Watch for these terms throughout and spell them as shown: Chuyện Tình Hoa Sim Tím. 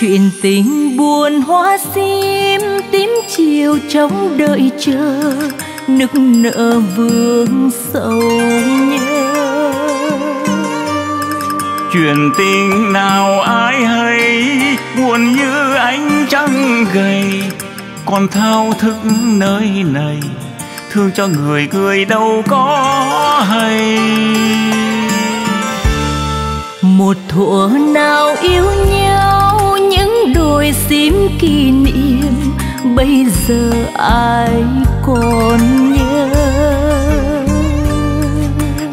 Chuyện tình buồn hoa sim tím chiều trống đợi chờ, nức nở vương sầu nhớ. Chuyện tình nào ai hay, buồn như ánh trăng gầy, còn thao thức nơi này, thương cho người cười đâu có hay. Một thuở nào yêu nhau, những đôi sim kỷ niệm, bây giờ ai còn nhớ.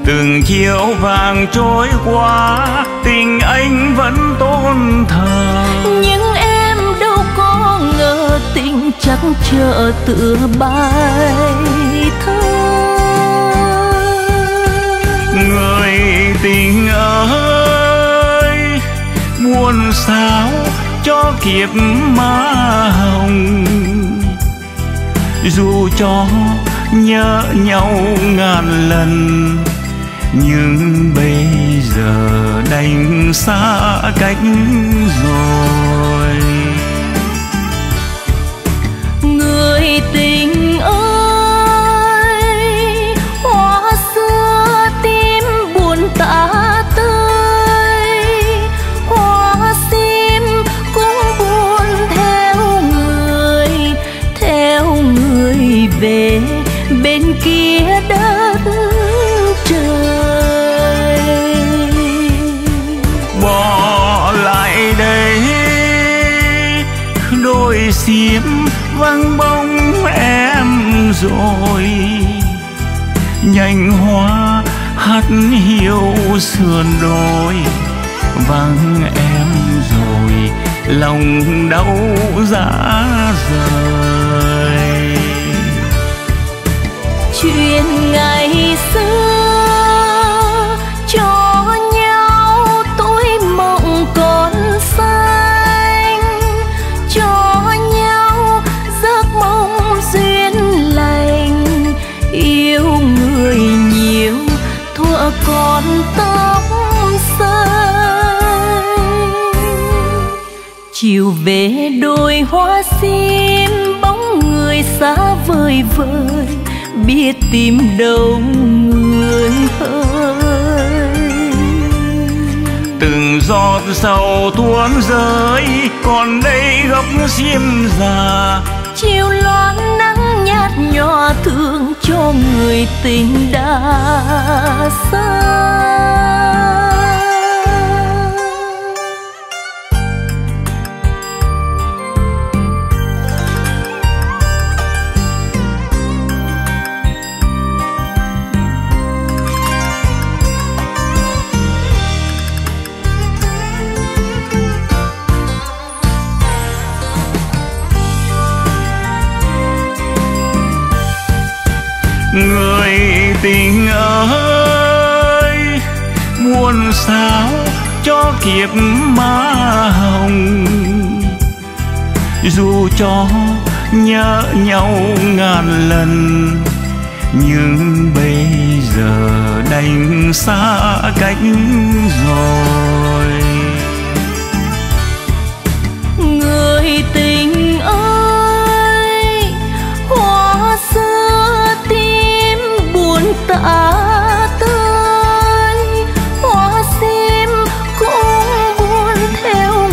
Từng chiều vàng trôi qua, tình anh vẫn tôn thờ. Nhưng em đâu có ngờ, tình trắng trở tựa bài thơ. Người tình ơi, muôn sao cho kiếp má hồng, dù cho nhớ nhau ngàn lần, nhưng bây giờ đành xa cách rồi. Người tình ơi, hoa xưa tím buồn tả tơi, hoa sim cũng buồn theo người về bên kia đất trời. Đôi sim vắng bóng em rồi, nhành hoa hắt hiu sườn đồi, vắng em rồi lòng đau dã rời. Chuyện ngày xưa cho nhau tối mộng còn xa, còn tóc say. Chiều về đôi hoa sim bóng người xa vời vời, biết tìm đâu người ơi. Từng giọt sầu tuôn rơi, còn đây gốc sim già. Chiều loáng nắng nhạt nhòa, thương cho người tình đã xa. Người tình ơi, muôn sao cho kiếp má hồng, dù cho nhớ nhau ngàn lần, nhưng bây giờ đành xa cách rồi. Người tình ơi, hoa xưa tím buồn tả tơi, hoa sim cũng buồn theo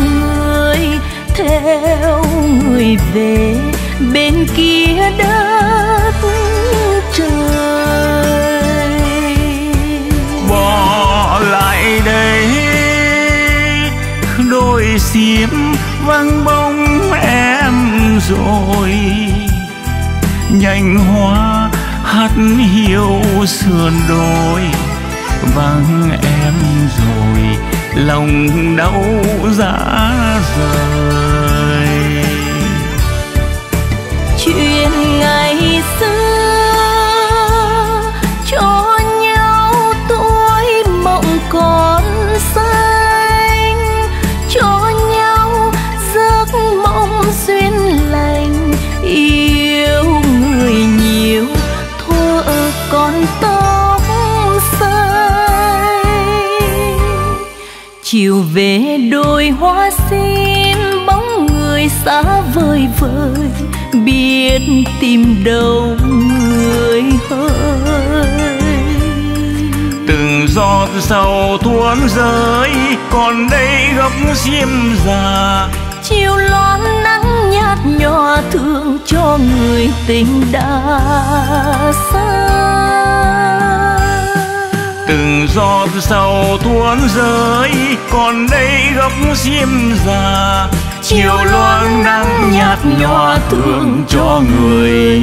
người về bên kia đất trời. Bỏ lại đây đôi sim vắng bóng em rồi, nhành hoa hắt hiu sườn đồi, vắng em rồi lòng đau dã rời. Chuyện ngày xưa cho nhau tuổi mộng còn xanh, cho nhau giấc mộng duyên lành, yêu người nhiều thuở còn tóc say. Chiều về đôi hoa sim xa vời vời, biết tìm đâu người hỡi. Từng giọt sầu tuôn rơi, còn đây gốc xiêm già. Chiều loáng nắng nhạt nhòa thương cho người tình đã xa. Từng giọt sầu tuôn rơi, còn đây gốc xiêm già. Chiều loáng nắng nhạt nhòa thương cho người